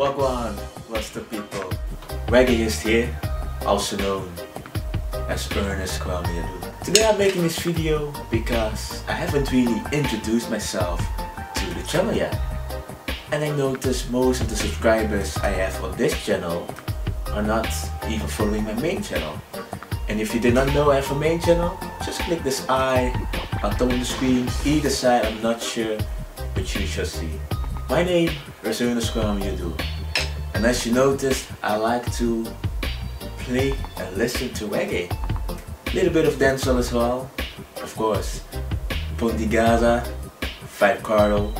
Wagwan, what's the people? Reggaest here, also known as Ernest Kwame Adu. Today I'm making this video because I haven't really introduced myself to the channel yet. And I noticed most of the subscribers I have on this channel are not even following my main channel. And if you did not know I have a main channel, just click this eye on top of the screen, either side, I'm not sure, but you shall see. My name is Rasenna Skwam Yudu, and as you noticed, I like to play and listen to reggae. Little bit of dancehall as well, of course. Ponte Gaza, Ficardo.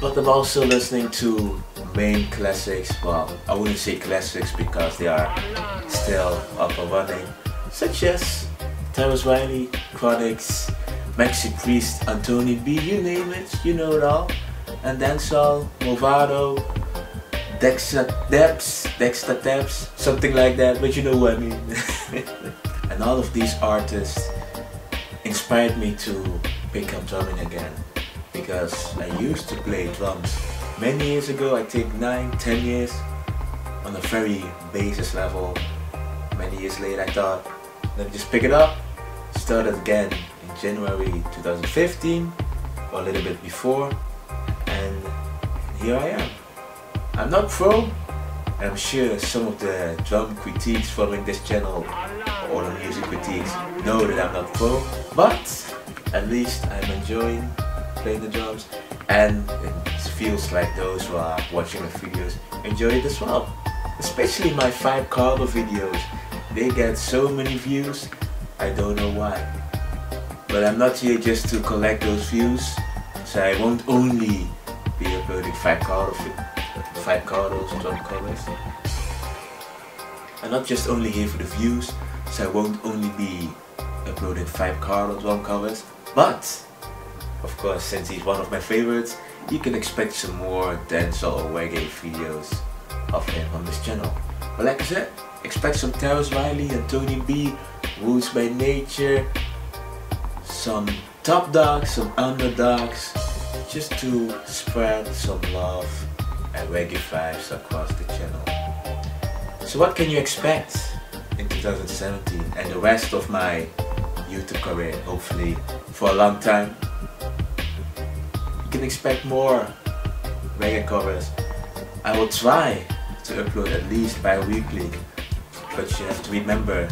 But I'm also listening to main classics, well, I wouldn't say classics because they are still up and running, such as Thomas Wiley, Chronics, Maxi Priest, Anthony B, you name it, you know it all. And dancehall, Movado, Dexta Daps, something like that, but you know what I mean. And all of these artists inspired me to pick up drumming again, because I used to play drums many years ago, I think 9-10 years, on a very basis level. Many years later I thought, let me just pick it up. Started again in January 2015, or a little bit before, and here I am. I'm not pro, and I'm sure some of the drum critiques following this channel, or the music critiques, know that I'm not pro, but at least I'm enjoying playing the drums, and it feels like those who are watching the videos enjoy it as well. Especially my Ficardo videos, they get so many views, I don't know why. But I'm not here just to collect those views, so I won't only be uploading Ficardos, drum covers. I'm not just only here for the views, so I won't only be uploading Ficardo drum covers, but of course, since he's one of my favorites, you can expect some more dancehall or reggae videos of him on this channel. But like I said, expect some Terence Riley, Anthony B, Roots by Nature, some top dogs, some underdogs, just to spread some love and reggae vibes across the channel. So what can you expect in 2017 and the rest of my YouTube career, hopefully for a long time? You can expect more reggae covers. I will try to upload at least bi-weekly, but you have to remember,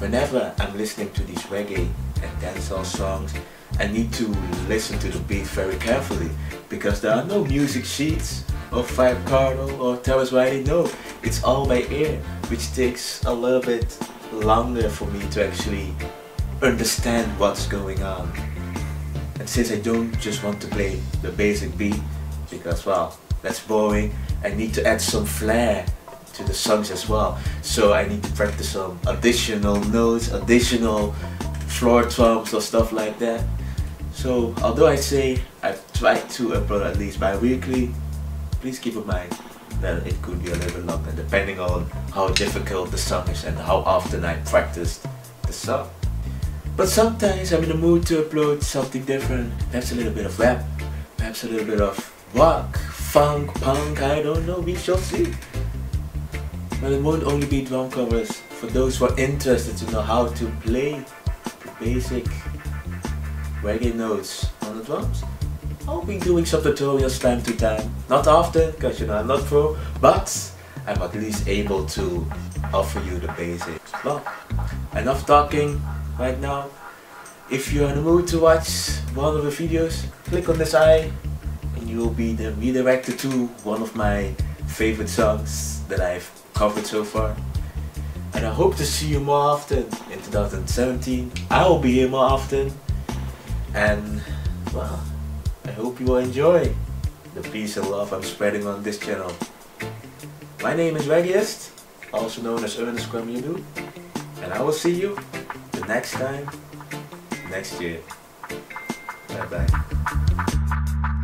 whenever I'm listening to these reggae and dancehall songs, I need to listen to the beat very carefully, because there are no music sheets of Ficardo or Terence Riley, no, it's all by ear, which takes a little bit longer for me to actually understand what's going on. And since I don't just want to play the basic beat, because well, that's boring, I need to add some flair to the songs as well. So I need to practice some additional notes, additional floor trumps or stuff like that. So although I say I try to upload at least bi-weekly, please keep in mind that it could be a little bit longer depending on how difficult the song is and how often I practiced the song. But sometimes I'm in the mood to upload something different, perhaps a little bit of rap, perhaps a little bit of rock, funk, punk, I don't know, we shall see. But it won't only be drum covers. For those who are interested to know how to play basic reggae notes on the drums, I'll be doing some tutorials time to time. Not often, because you know I'm not pro, but I'm at least able to offer you the basics. Well, enough talking right now. If you're in the mood to watch one of the videos, click on this eye and you will be then redirected to one of my favorite songs that I've covered so far. And I hope to see you more often in 2017. I will be here more often. And well, I hope you will enjoy the peace and love I'm spreading on this channel. My name is Reggaest, also known as Ernest Kwame Adu, and I will see you the next time, next year. Bye bye.